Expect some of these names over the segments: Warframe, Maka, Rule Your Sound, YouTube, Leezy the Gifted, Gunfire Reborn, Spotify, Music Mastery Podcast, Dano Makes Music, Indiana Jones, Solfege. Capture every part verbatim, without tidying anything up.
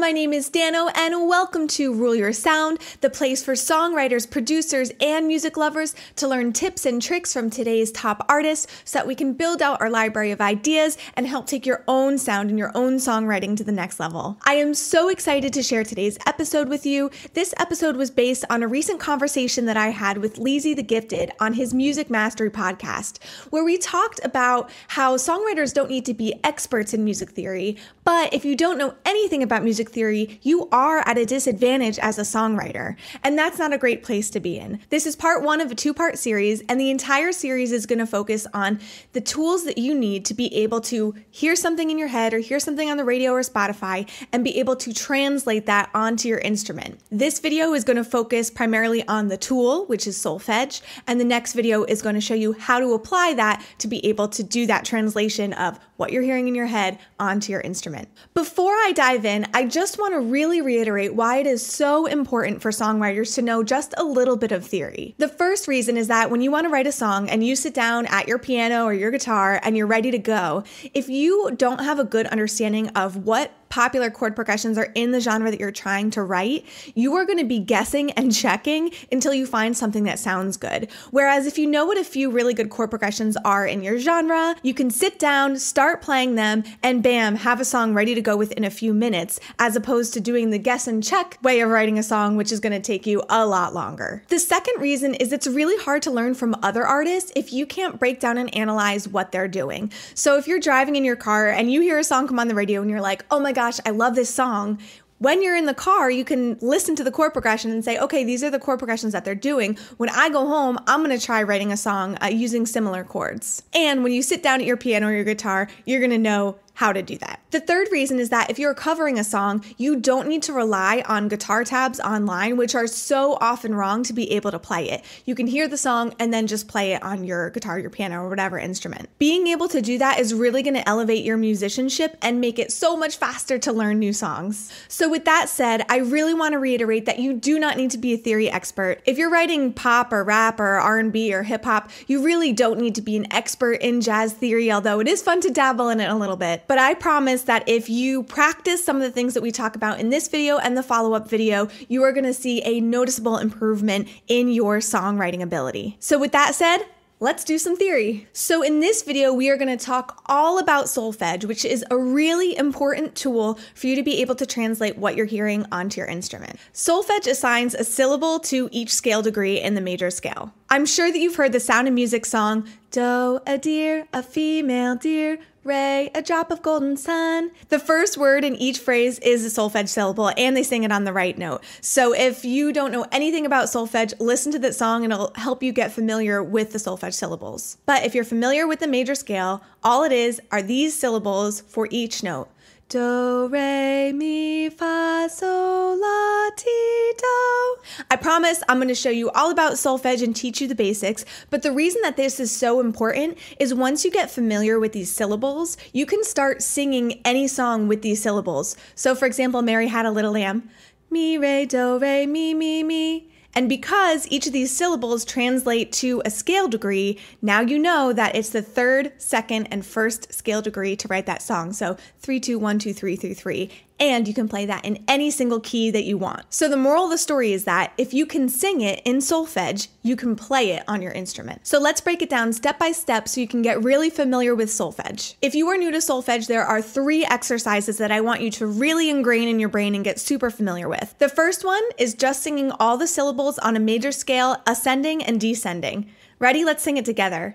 my name is Dano, and welcome to Rule Your Sound, the place for songwriters, producers, and music lovers to learn tips and tricks from today's top artists so that we can build out our library of ideas and help take your own sound and your own songwriting to the next level. I am so excited to share today's episode with you. This episode was based on a recent conversation that I had with Leezy the Gifted on his Music Mastery Podcast, where we talked about how songwriters don't need to be experts in music theory, but if you don't know anything about music theory, you are at a disadvantage as a songwriter, and that's not a great place to be in. This is part one of a two-part series, and the entire series is going to focus on the tools that you need to be able to hear something in your head or hear something on the radio or Spotify and be able to translate that onto your instrument. This video is going to focus primarily on the tool, which is solfege, and the next video is going to show you how to apply that to be able to do that translation of what you're hearing in your head onto your instrument. Before I dive in, I just want to really reiterate why it is so important for songwriters to know just a little bit of theory. The first reason is that when you want to write a song and you sit down at your piano or your guitar and you're ready to go, if you don't have a good understanding of what popular chord progressions are in the genre that you're trying to write, you are going to be guessing and checking until you find something that sounds good. Whereas if you know what a few really good chord progressions are in your genre, you can sit down, start playing them, and bam, have a song ready to go within a few minutes, as opposed to doing the guess and check way of writing a song, which is going to take you a lot longer. The second reason is it's really hard to learn from other artists if you can't break down and analyze what they're doing. So if you're driving in your car and you hear a song come on the radio and you're like, oh my God, Gosh, I love this song. When you're in the car, you can listen to the chord progression and say, okay, these are the chord progressions that they're doing. When I go home, I'm going to try writing a song uh, using similar chords. And when you sit down at your piano or your guitar, you're going to know how to do that. The third reason is that if you're covering a song, you don't need to rely on guitar tabs online, which are so often wrong, to be able to play it. You can hear the song and then just play it on your guitar, your piano, or whatever instrument. Being able to do that is really going to elevate your musicianship and make it so much faster to learn new songs. So with that said, I really want to reiterate that you do not need to be a theory expert. If you're writing pop or rap or R and B or hip hop, you really don't need to be an expert in jazz theory, although it is fun to dabble in it a little bit. But I promise that if you practice some of the things that we talk about in this video and the follow-up video, you are going to see a noticeable improvement in your songwriting ability. So with that said, let's do some theory. So in this video, we are going to talk all about solfege, which is a really important tool for you to be able to translate what you're hearing onto your instrument. Solfege assigns a syllable to each scale degree in the major scale. I'm sure that you've heard the Sound of Music song, "Do, a deer, a female deer, ray, a drop of golden sun." The first word in each phrase is a solfege syllable, and they sing it on the right note. So if you don't know anything about solfege, listen to that song and it'll help you get familiar with the solfege syllables. But if you're familiar with the major scale, all it is are these syllables for each note. Do, re, mi, fa, sol, la, ti, do. I promise I'm going to show you all about solfege and teach you the basics, but the reason that this is so important is once you get familiar with these syllables, you can start singing any song with these syllables. So for example, Mary Had a Little Lamb, mi, re, do, re, mi, mi, mi. And because each of these syllables translate to a scale degree, now you know that it's the third, second, and first scale degree to write that song. So three, two, one, two, three, three, three. And you can play that in any single key that you want. So the moral of the story is that if you can sing it in solfege, you can play it on your instrument. So let's break it down step by step so you can get really familiar with solfege. If you are new to solfege, there are three exercises that I want you to really ingrain in your brain and get super familiar with. The first one is just singing all the syllables on a major scale, ascending and descending. Ready? Let's sing it together.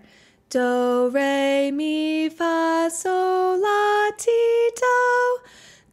Do, re, mi, fa, sol, la, ti, do.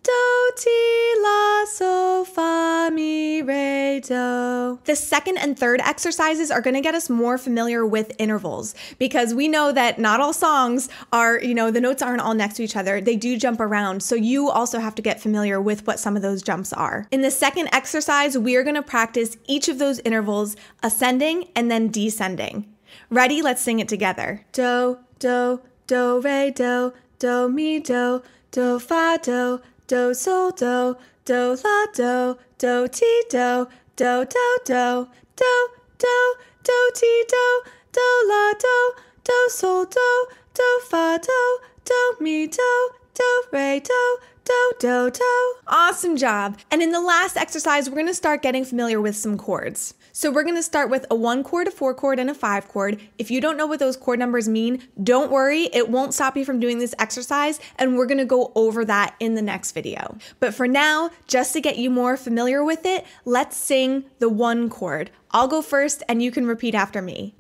Do, ti, la, so, fa, mi, re, do. The second and third exercises are going to get us more familiar with intervals, because we know that not all songs are, you know, the notes aren't all next to each other. They do jump around. So you also have to get familiar with what some of those jumps are. In the second exercise, we are going to practice each of those intervals, ascending and then descending. Ready? Let's sing it together. Do, do, do, re, do, do, mi, do, do, fa, do. Do, sol, do, do, la, do, do, ti, do, do, do, do, do, do, do, ti, do, do, la, do, do, sol, do, do, fa, do, do, mi, do, do, re, do, do, do, do. Awesome job. And in the last exercise, we're gonna start getting familiar with some chords. So we're gonna start with a one chord, a four chord, and a five chord. If you don't know what those chord numbers mean, don't worry, it won't stop you from doing this exercise, and we're gonna go over that in the next video. But for now, just to get you more familiar with it, let's sing the one chord. I'll go first and you can repeat after me.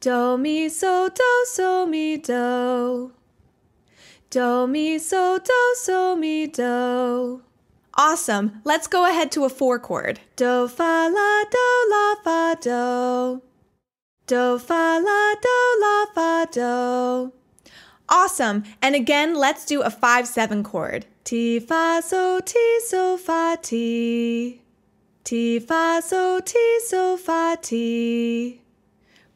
Do, mi, so, do, so, mi, do. Do, mi, so, do, so, mi, do. Awesome. Let's go ahead to a four chord. Do, fa, la, do, la, fa, do. Do, fa, la, do, la, fa, do. Awesome. And again, let's do a five seven chord. Ti, fa, so, ti, so, fa, ti. Ti, fa, so, ti, so, fa, ti.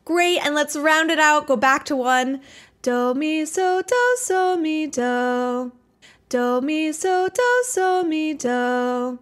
Great, and let's round it out. Go back to one. Do, mi, so, do, so, mi, do. Do, mi, so, do, so, mi, do.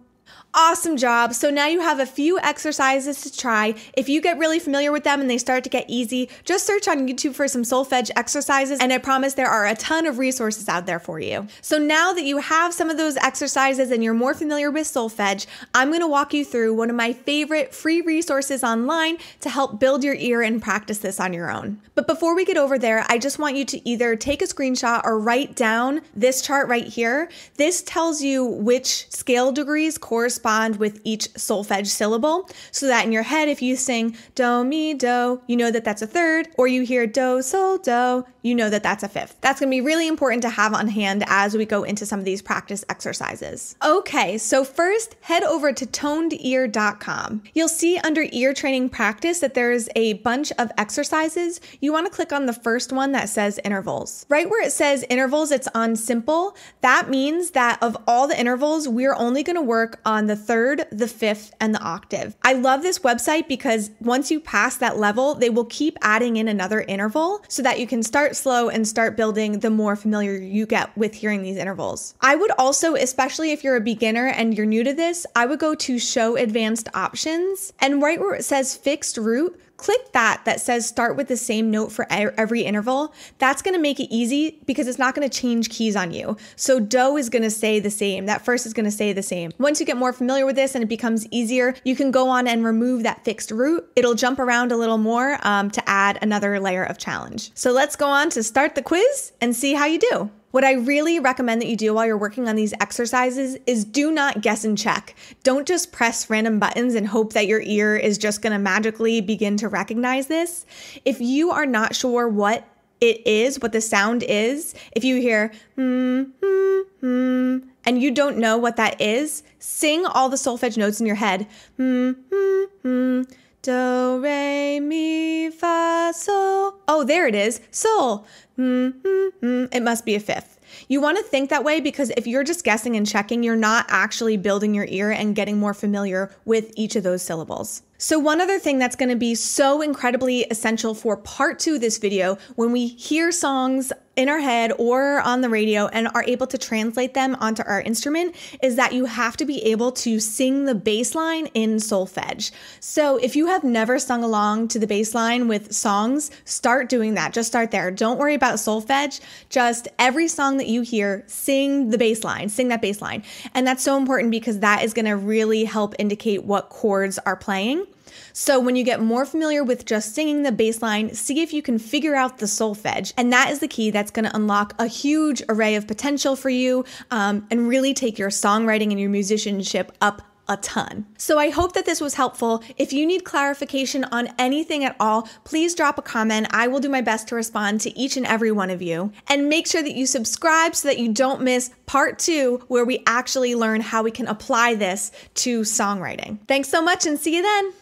Awesome job. So now you have a few exercises to try. If you get really familiar with them and they start to get easy, just search on YouTube for some solfege exercises, and I promise there are a ton of resources out there for you. So now that you have some of those exercises and you're more familiar with solfege, I'm going to walk you through one of my favorite free resources online to help build your ear and practice this on your own. But before we get over there, I just want you to either take a screenshot or write down this chart right here. This tells you which scale degrees correspond with each solfege syllable, so that in your head, if you sing do, mi, do, you know that that's a third, or you hear do, sol, do, you know that that's a fifth. That's gonna be really important to have on hand as we go into some of these practice exercises. Okay, so first head over to toned ear dot com. You'll see under ear training practice that there's a bunch of exercises. You wanna click on the first one that says intervals. Right where it says intervals, it's on simple. That means that of all the intervals, we're only gonna work on the the third, the fifth, and the octave. I love this website because once you pass that level, they will keep adding in another interval so that you can start slow and start building the more familiar you get with hearing these intervals. I would also, especially if you're a beginner and you're new to this, I would go to show advanced options, and right where it says fixed root, click that that says start with the same note for every interval. That's gonna make it easy because it's not gonna change keys on you. So do is gonna stay the same. That first is gonna stay the same. Once you get more familiar with this and it becomes easier, you can go on and remove that fixed root. It'll jump around a little more um, to add another layer of challenge. So let's go on to start the quiz and see how you do. What I really recommend that you do while you're working on these exercises is do not guess and check. Don't just press random buttons and hope that your ear is just gonna magically begin to recognize this. If you are not sure what it is, what the sound is, if you hear hmm, hmm, hmm, and you don't know what that is, sing all the solfege notes in your head. Hmm, hmm, hmm. Do, re, mi, fa, sol. Oh, there it is, sol. Mm, mm, mm. It must be a fifth. You want to think that way because if you're just guessing and checking, you're not actually building your ear and getting more familiar with each of those syllables. So one other thing that's going to be so incredibly essential for part two of this video, when we hear songs in our head or on the radio and are able to translate them onto our instrument, is that you have to be able to sing the bass line in solfege. So if you have never sung along to the bass line with songs, start doing that. Just start there. Don't worry about solfege. Just every song that you hear, sing the bass line, sing that bass line. And that's so important because that is going to really help indicate what chords are playing. So when you get more familiar with just singing the bass line, see if you can figure out the solfege. And that is the key that's going to unlock a huge array of potential for you um, and really take your songwriting and your musicianship up a ton. So I hope that this was helpful. If you need clarification on anything at all, please drop a comment. I will do my best to respond to each and every one of you. And make sure that you subscribe so that you don't miss part two, where we actually learn how we can apply this to songwriting. Thanks so much and see you then.